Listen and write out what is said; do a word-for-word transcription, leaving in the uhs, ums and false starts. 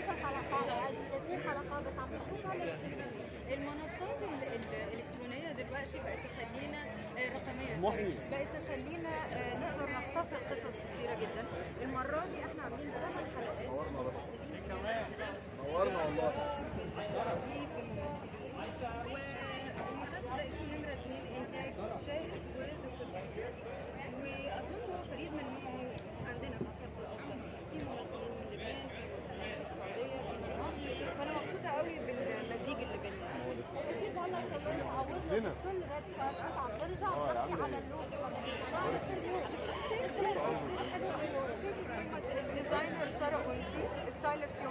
اتناشر حلقة او تلاتين حلقة بس عم بنحط على السي في. المنصات الالكترونيه دلوقتي بقت تخلينا رقميه، بقت تخلينا نقدر نختصر قصص كثيره جدا. المره دي احنا عاملين تمن حلقات. نورنا بس، نورنا والله. والمسلسل ده اسمه نمره اتنين، انتاج شاهد ودكتور بكشاش، واظن هو فريد من نوعه عندنا في الشرق الاوسط. في ممثلين من لبنان، في ممثلين من السعوديه، من مصر، فانا مبسوطه قوي بالمزيج اللي بينا. اكيد انا كمان عوضت كل ردة قطعه برجع بحكي على اللون. الديزاينر ساره انسي، الستايلست